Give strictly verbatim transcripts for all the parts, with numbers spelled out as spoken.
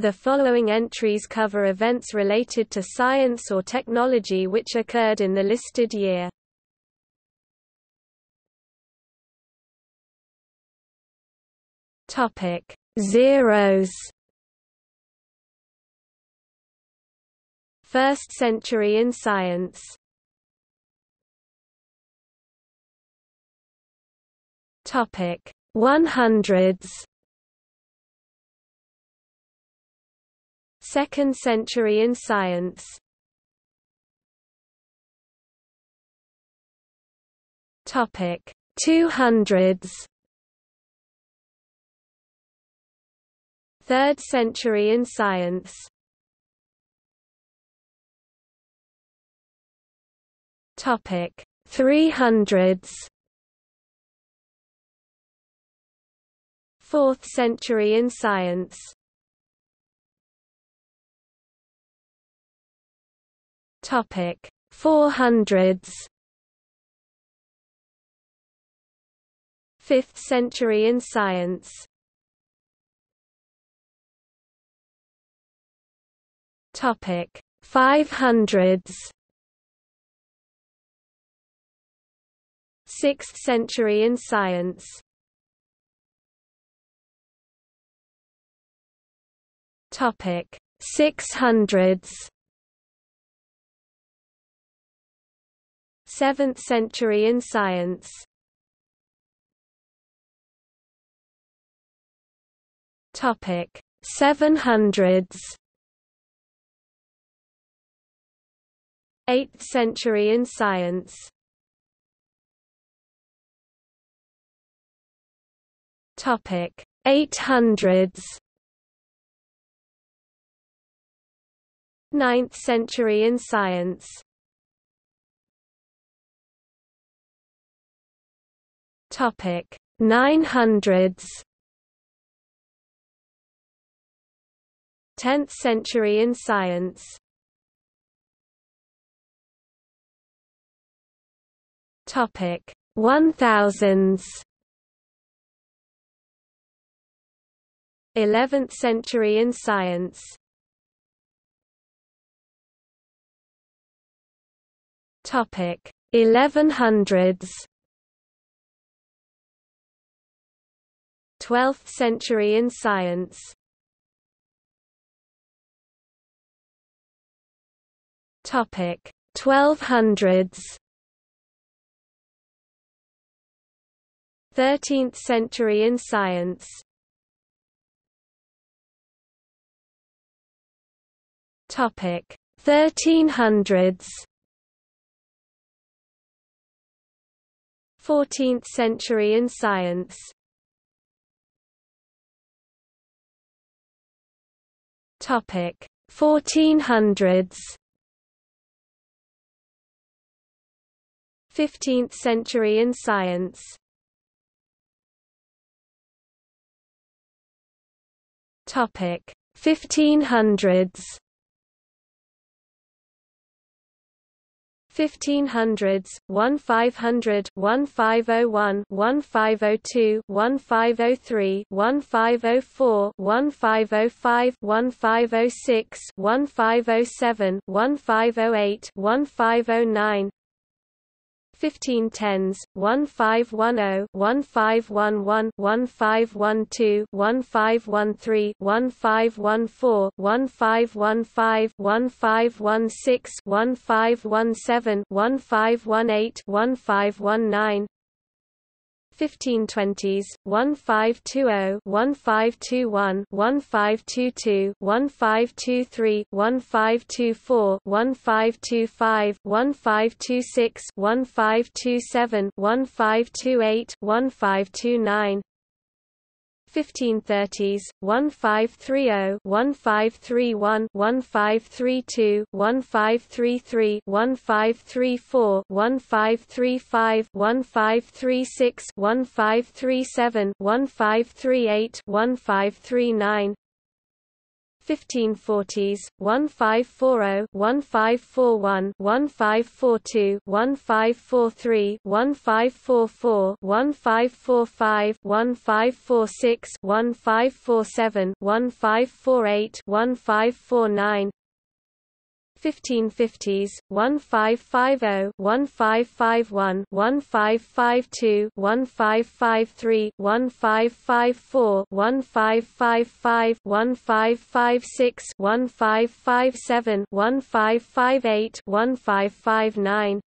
The following entries cover events related to science or technology which occurred in the listed year. Topic: Zeros. First century in science. Topic: one hundreds. Second century in science. Topic: two hundreds. Third century in science. Topic: three hundreds. Fourth century in science. Topic: four hundreds. Fifth century in science. Topic: five hundreds. Sixth century in science. Topic: six hundreds. Seventh century in science. Topic: seven hundreds. Eighth century in science. Topic: eight hundreds. Ninth century in science. Topic: nine hundreds. Tenth century in science. Topic: one thousands. Eleventh century in science. Topic: eleven hundreds. Twelfth century in science. Topic: twelve hundreds. Thirteenth century in science. Topic: thirteen hundreds. Fourteenth century in science. Topic: fourteen hundreds. Fifteenth century in science. Topic: fifteen hundreds. Fifteen hundreds, fifteen hundred, fifteen oh one, fifteen oh two, fifteen oh three, fifteen oh four, fifteen oh five, fifteen oh six, fifteen oh seven, fifteen oh eight, fifteen oh nine, fifteen tens, fifteen ten, fifteen eleven, fifteen twelve, fifteen thirteen, fifteen fourteen, fifteen fifteen, fifteen sixteen, fifteen seventeen, fifteen eighteen, fifteen nineteen, fifteen twenties, fifteen twenty, fifteen twenty-one, fifteen twenty-two, fifteen twenty-three, fifteen twenty-four, fifteen twenty-five, fifteen twenty-six, fifteen twenty-seven, fifteen twenty-eight, fifteen twenty-nine, fifteen thirties, fifteen thirty, fifteen thirty-one, fifteen thirty-two, fifteen thirty-three, fifteen thirty-four, fifteen thirty-five, fifteen thirty-six, fifteen thirty-seven, fifteen thirty-eight, fifteen thirty-nine, fifteen forties, fifteen forty, fifteen forty-one, fifteen forty-two, fifteen forty-three, fifteen forty-four, fifteen forty-five, fifteen forty-six, fifteen forty-seven, fifteen forty-eight, fifteen forty-nine, fifteen fifties, fifteen fifty, fifteen fifty-one, fifteen fifty-two, fifteen fifty-three, fifteen fifty-four, fifteen fifty-five, fifteen fifty-six, fifteen fifty-seven, fifteen fifty-eight, fifteen fifty-nine,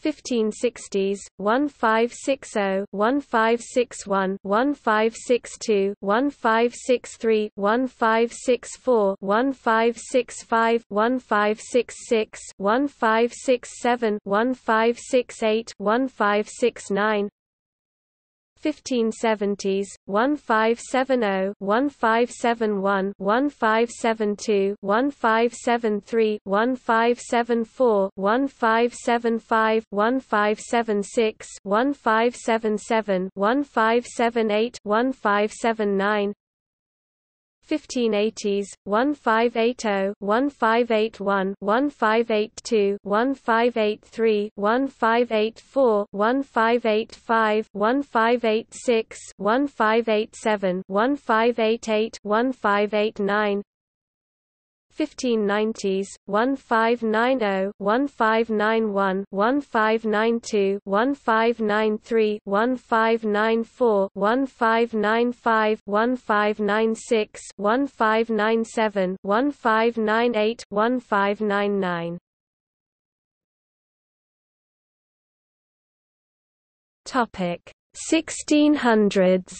fifteen sixties, fifteen sixty, fifteen sixty-one, fifteen sixty-two, fifteen sixty-three, fifteen sixty-four, fifteen sixty-five, fifteen sixty-six, fifteen sixty-seven, fifteen sixty-eight, fifteen sixty-nine, fifteen seventies, fifteen seventy, fifteen seventy-one, fifteen seventy-two, fifteen seventy-three, fifteen seventy-four, fifteen seventy-five, fifteen seventy-six, fifteen seventy-seven, fifteen seventy-eight, fifteen seventy-nine, fifteen eighties, fifteen eighty, fifteen eighty-one, fifteen eighty-two, fifteen eighty-three, fifteen eighty-four, fifteen eighty-five, fifteen eighty-six, fifteen eighty-seven, fifteen eighty-eight, fifteen eighty-nine, fifteen nineties, fifteen ninety, fifteen ninety-one, fifteen ninety-two, fifteen ninety-three, fifteen ninety-four, fifteen ninety-five, fifteen ninety-six, fifteen ninety-seven, fifteen ninety-eight, fifteen ninety-nine. Topic: sixteen hundreds.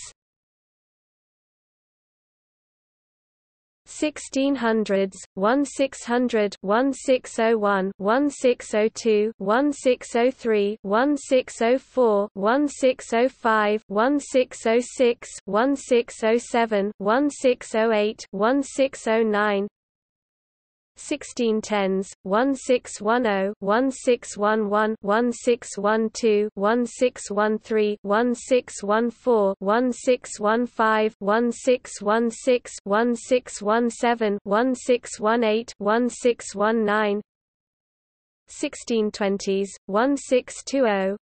sixteen hundreds, sixteen hundred, sixteen oh one, sixteen oh two, sixteen oh three, sixteen oh four, sixteen oh five, sixteen oh six, sixteen oh seven, sixteen oh eight, sixteen oh nine, sixteen tens, sixteen ten, sixteen eleven, sixteen twelve, sixteen thirteen, sixteen fourteen, sixteen fifteen, sixteen sixteen, sixteen seventeen, sixteen eighteen, sixteen nineteen, sixteen twenties, sixteen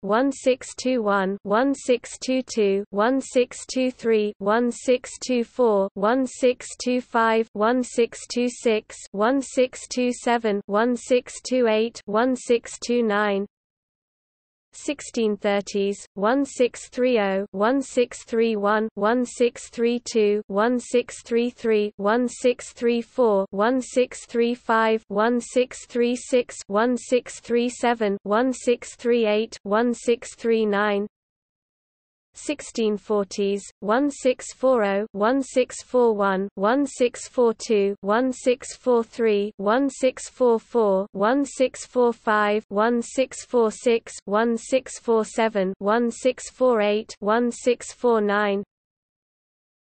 twenty, sixteen twenty-one, sixteen twenty-two, sixteen twenty-three, sixteen twenty-four, sixteen twenty-five, sixteen twenty-six, sixteen twenty-seven, sixteen twenty-eight, sixteen twenty-nine, sixteen thirties, sixteen thirty, sixteen thirty-one, sixteen thirty-two, sixteen thirty-three, sixteen thirty-four, sixteen thirty-five, sixteen thirty-six, sixteen thirty-seven, sixteen thirty-eight, sixteen thirty-nine, sixteen forties, sixteen forty, sixteen forty-one, sixteen forty-two, sixteen forty-three, sixteen forty-four, sixteen forty-five, sixteen forty-six, sixteen forty-seven, sixteen forty-eight, sixteen forty-nine,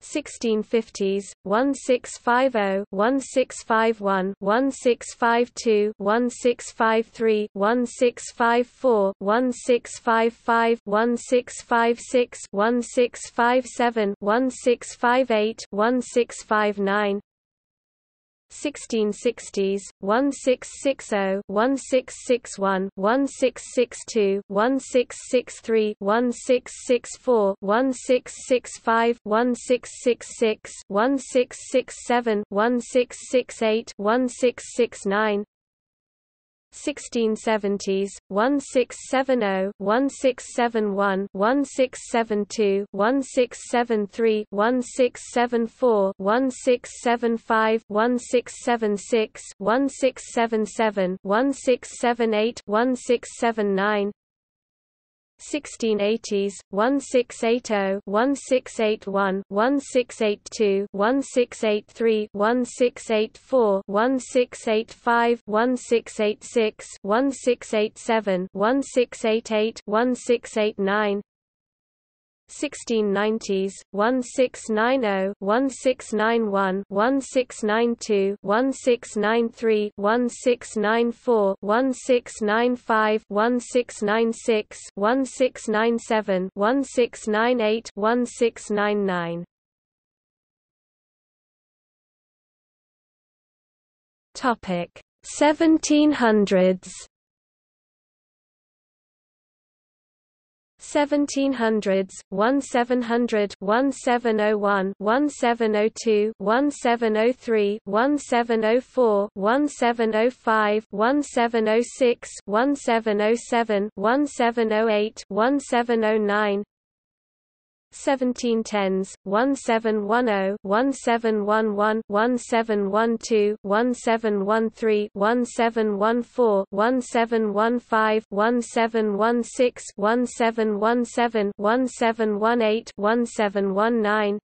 sixteen fifties, sixteen fifty, sixteen fifty-one, sixteen fifty-two, sixteen fifty-three, sixteen fifty-four, sixteen fifty-five, sixteen fifty-six, sixteen fifty-seven, sixteen fifty-eight, sixteen fifty-nine, sixteen sixties, sixteen sixty, sixteen sixty-one, sixteen sixty-two, sixteen sixty-three, sixteen sixty-four, sixteen sixty-five, sixteen sixty-six, sixteen sixty-seven, sixteen sixty-eight, sixteen sixty-nine, sixteen seventies, sixteen seventy, sixteen seventy-one, sixteen seventy-two, sixteen seventy-three, sixteen seventy-four, sixteen seventy-five, sixteen seventy-six, sixteen seventy-seven, sixteen seventy-eight, sixteen seventy-nine, sixteen eighties, sixteen eighty, sixteen eighty-one, sixteen eighty-two, sixteen eighty-three, sixteen eighty-four, sixteen eighty-five, sixteen eighty-six, sixteen eighty-seven, sixteen eighty-eight, sixteen eighty-nine, sixteen nineties, sixteen ninety, sixteen ninety-one, sixteen ninety-two, sixteen ninety-three, sixteen ninety-four, sixteen ninety-five, sixteen ninety-six, sixteen ninety-seven, sixteen ninety-eight, sixteen ninety-nine. Topic: seventeen hundreds. seventeen hundreds, seventeen hundred, seventeen oh one, seventeen oh two, seventeen oh three, seventeen oh four, seventeen oh five, seventeen oh six, seventeen oh seven, seventeen oh eight, seventeen oh nine. seventeen tens, seventeen ten, seventeen eleven, seventeen twelve, seventeen thirteen, seventeen fourteen, seventeen fifteen, seventeen sixteen, seventeen seventeen, seventeen eighteen, seventeen nineteen.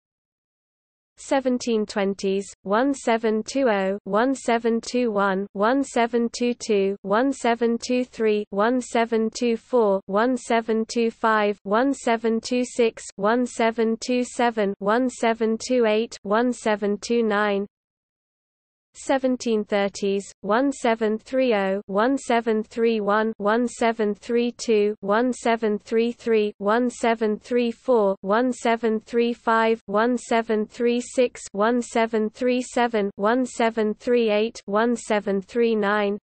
seventeen twenties, seventeen twenty, seventeen twenty-one, seventeen twenty-two, seventeen twenty-three, seventeen twenty-four, seventeen twenty-five, seventeen twenty-six, seventeen twenty-seven, seventeen twenty-eight, seventeen twenty-nine. seventeen thirties, seventeen thirty, seventeen thirty-one, seventeen thirty-two, seventeen thirty-three, seventeen thirty-four, seventeen thirty-five, seventeen thirty-six, seventeen thirty-seven, seventeen thirty-eight, seventeen thirty-nine.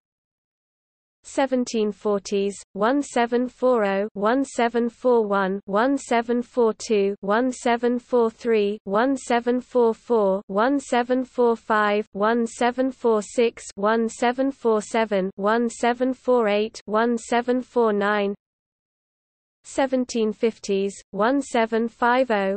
seventeen forties, seventeen forty, seventeen forty-one, seventeen forty-two, seventeen forty-three, seventeen forty-four, seventeen forty-five, seventeen forty-six, seventeen forty-seven, seventeen forty-eight, seventeen forty-nine. seventeen fifties, seventeen fifty, seventeen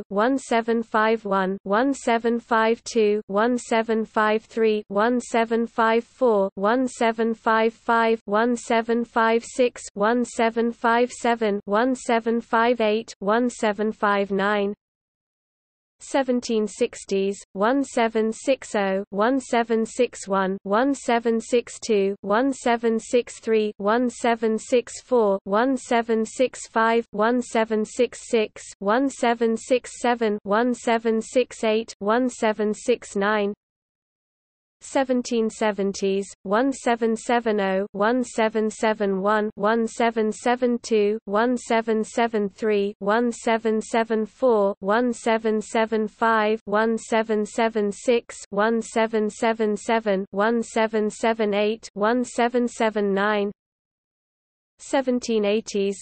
fifty-one, seventeen fifty-two, seventeen fifty-three, seventeen fifty-four, seventeen fifty-five, seventeen fifty-six, seventeen fifty-seven, seventeen fifty-eight, seventeen fifty-nine. seventeen sixties, seventeen sixty, seventeen sixty-one, seventeen sixty-two, seventeen sixty-three, seventeen sixty-four, seventeen sixty-five, seventeen sixty-six, seventeen sixty-seven, seventeen sixty-eight, seventeen sixty-nine. seventeen seventies, seventeen seventy, seventeen seventy-one, seventeen seventy-two, seventeen seventy-three, seventeen seventy-four, seventeen seventy-five, seventeen seventy-six, seventeen seventy-seven, seventeen seventy-eight, seventeen seventy-nine. seventeen eighties,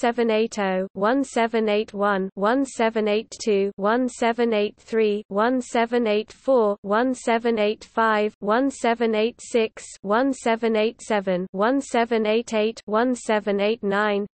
seventeen eighty, seventeen eighty-one, seventeen eighty-two, seventeen eighty-three, seventeen eighty-four, seventeen eighty-five, seventeen eighty-six, seventeen eighty-seven, seventeen eighty-eight, seventeen eighty-nine.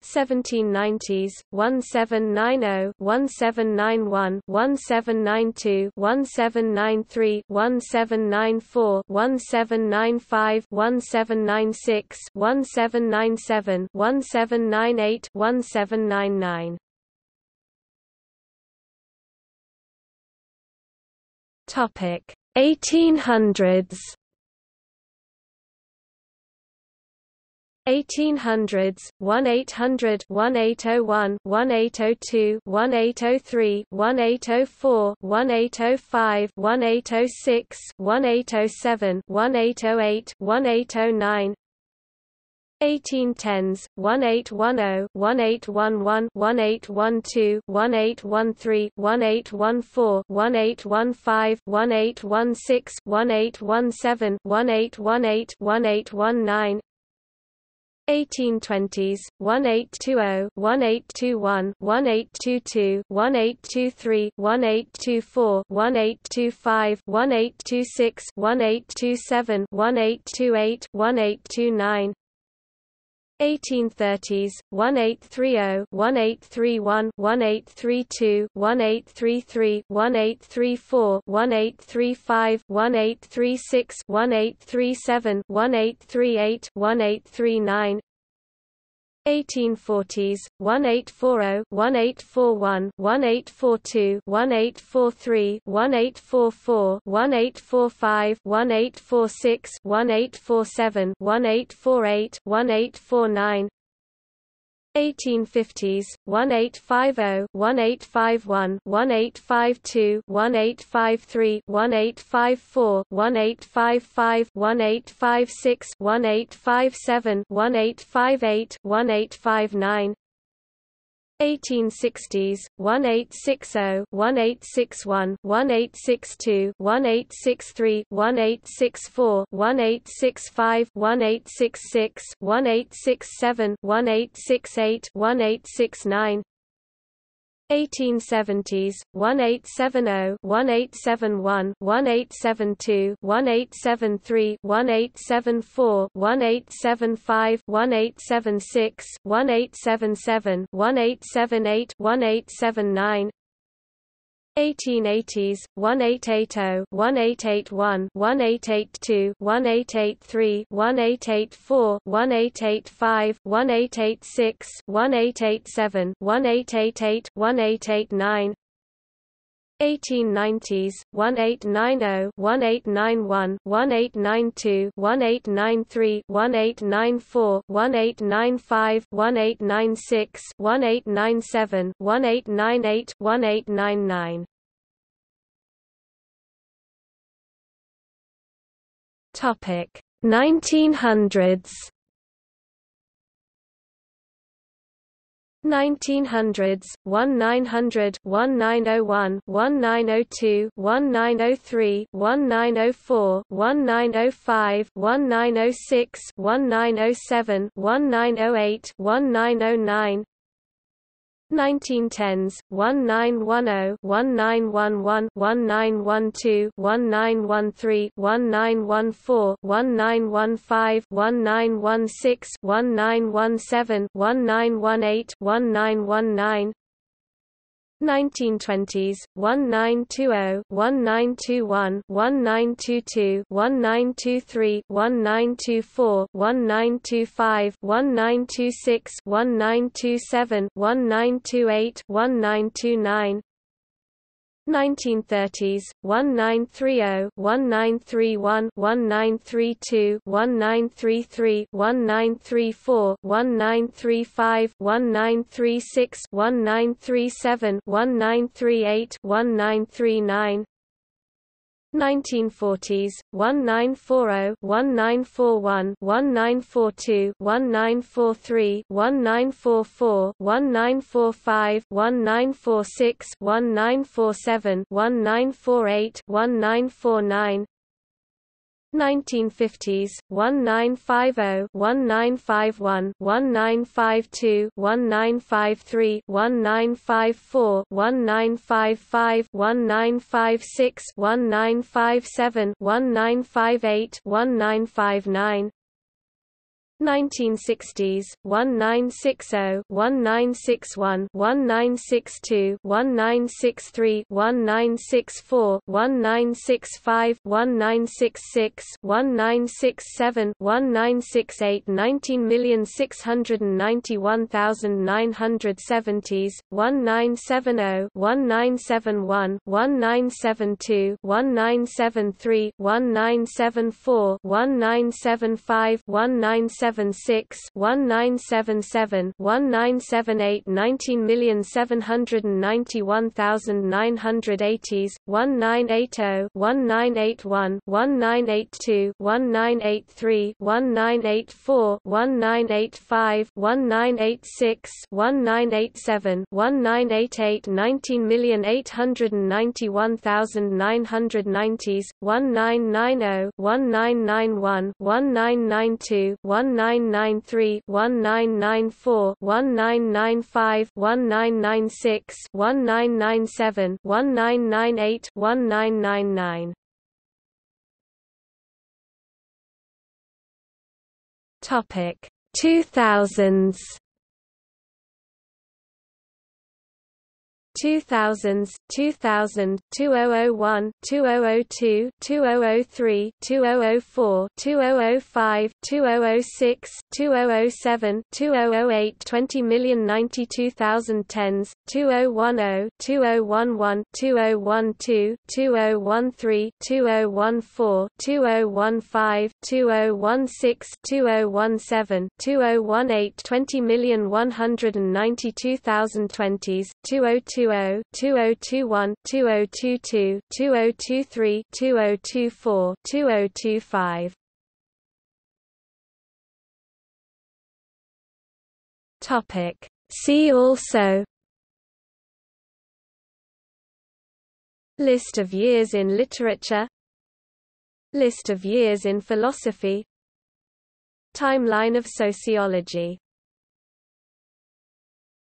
seventeen nineties, seventeen ninety, seventeen ninety-one, seventeen ninety-two, seventeen ninety-three, seventeen ninety-four, seventeen ninety-five, seventeen ninety-six, seventeen ninety-seven, seventeen ninety-eight, seventeen ninety-nine. Topic: eighteen hundreds. eighteen hundreds, eighteen hundred, eighteen oh one, eighteen oh two, eighteen oh three, eighteen oh four, eighteen oh five, eighteen oh six, eighteen oh seven, eighteen oh eight, eighteen oh nine. eighteen tens, eighteen ten, eighteen eleven, eighteen twelve, eighteen thirteen, eighteen fourteen, eighteen fifteen, eighteen sixteen, eighteen seventeen, eighteen eighteen, eighteen nineteen. eighteen twenties, eighteen twenty, eighteen twenty-one, eighteen twenty-two, eighteen twenty-three, eighteen twenty-four, eighteen twenty-five, eighteen twenty-six, eighteen twenty-seven, eighteen twenty-eight, eighteen twenty-nine. eighteen thirties, eighteen thirty, eighteen thirty-one, eighteen thirty-two, eighteen thirty-three, eighteen thirty-four, eighteen thirty-five, eighteen thirty-six, eighteen thirty-seven, eighteen thirty-eight, eighteen thirty-nine. eighteen forties, eighteen forty, eighteen forty-one, eighteen forty-two, eighteen forty-three, eighteen forty-four, eighteen forty-five, eighteen forty-six, eighteen forty-seven, eighteen forty-eight, eighteen forty-nine. eighteen fifties, eighteen fifty, eighteen fifty-one, eighteen fifty-two, eighteen fifty-three, eighteen fifty-four, eighteen fifty-five, eighteen fifty-six, eighteen fifty-seven, eighteen fifty-eight, eighteen fifty-nine. eighteen sixties, eighteen sixty, eighteen sixty-one, eighteen sixty-two, eighteen sixty-three, eighteen sixty-four, eighteen sixty-five, eighteen sixty-six, eighteen sixty-seven, eighteen sixty-eight, eighteen sixty-nine, eighteen seventies, eighteen seventy, eighteen seventy-one, eighteen seventy-two, eighteen seventy-three, eighteen seventy-four, eighteen seventy-five, eighteen seventy-six, eighteen seventy-seven, eighteen seventy-eight, eighteen seventy-nine, eighteen eighties, eighteen eighty, eighteen eighty-one, eighteen eighty-two, eighteen eighty-three, eighteen eighty-four, eighteen eighty-five, eighteen eighty-six, eighteen eighty-seven, eighteen eighty-eight, eighteen eighty-nine, eighteen nineties, eighteen ninety, eighteen ninety-one, eighteen ninety-two, eighteen ninety-three, eighteen ninety-four, eighteen ninety-five, eighteen ninety-six, eighteen ninety-seven, eighteen ninety-eight, eighteen ninety-nine. Topic: nineteen hundreds. nineteen hundreds, nineteen hundred, nineteen oh one, nineteen oh two, nineteen oh three, nineteen oh four, nineteen oh five, nineteen oh six, nineteen oh seven, nineteen oh eight, nineteen oh nine, nineteen tens, nineteen ten, nineteen eleven, nineteen twelve, nineteen thirteen, nineteen fourteen, nineteen fifteen, nineteen sixteen, nineteen seventeen, nineteen eighteen, nineteen nineteen, nineteen twenties, nineteen twenty, nineteen twenty-one, nineteen twenty-two, nineteen twenty-three, nineteen twenty-four, nineteen twenty-five, nineteen twenty-six, nineteen twenty-seven, nineteen twenty-eight, nineteen twenty-nine, nineteen thirties, nineteen thirty, nineteen thirty-one, nineteen thirty-two, nineteen thirty-three, nineteen thirty-four, nineteen thirty-five, nineteen thirty-six, nineteen thirty-seven, nineteen thirty-eight, nineteen thirty-nine, nineteen forties, nineteen forty, nineteen forty-one, nineteen forty-two, nineteen forty-three, nineteen forty-four, nineteen forty-five, nineteen forty-six, nineteen forty-seven, nineteen forty-eight, nineteen forty-nine, nineteen fifties, nineteen fifty, nineteen fifty-one, nineteen fifty-two, nineteen fifty-three, nineteen fifty-four, nineteen fifty-five, nineteen fifty-six, nineteen fifty-seven, nineteen fifty-eight, nineteen fifty-nine, nineteen sixties, nineteen sixty, nineteen sixty-one, nineteen sixty-two, nineteen sixty-three, nineteen sixty-four, nineteen sixty-five, nineteen sixty-six, nineteen sixty-seven, nineteen sixty-eight, nineteen million six hundred ninety-one thousand nine hundred seventies, nineteen seventy, nineteen seventy-one, nineteen seventy-two, nineteen seventy-three, nineteen seventy-four, nineteen seventy-five, nineteen seventy-six, nineteen seventy-seven, nineteen seventy-eight, nineteen million seven hundred ninety-one thousand nine hundred eighties, nineteen eighty, nineteen eighty-one, nineteen eighty-two, nineteen eighty-three, nineteen eighty-four, nineteen eighty-five, nineteen eighty-six, nineteen eighty-seven, nineteen eighty-eight, nineteen million eight hundred ninety-one thousand nine hundred nineties, nineteen ninety, nineteen ninety-one, nineteen ninety-two, nineteen ninety-three, nineteen ninety-four, nineteen ninety-five, nineteen ninety-six, nineteen ninety-seven, nineteen ninety-eight, nineteen ninety-nine. Topic: two thousands. two thousands, two thousand, two thousand one, two thousand two, two thousand three, two thousand four, two thousand five, two thousand six, two thousand seven, two thousand eight, twenty million ninety-two thousand tens, two thousand ten, two thousand eleven, two thousand twelve, two thousand thirteen, two thousand fourteen, two thousand fifteen, two thousand sixteen, two thousand seventeen, two thousand eighteen, twenty million one hundred ninety-two thousand twenties, two thousand twenty, two thousand, two thousand twenty-one, two thousand twenty-two, two thousand twenty-three, two thousand twenty-four, two thousand twenty-five. Topic: See also: List of years in literature, List of years in philosophy, Timeline of sociology.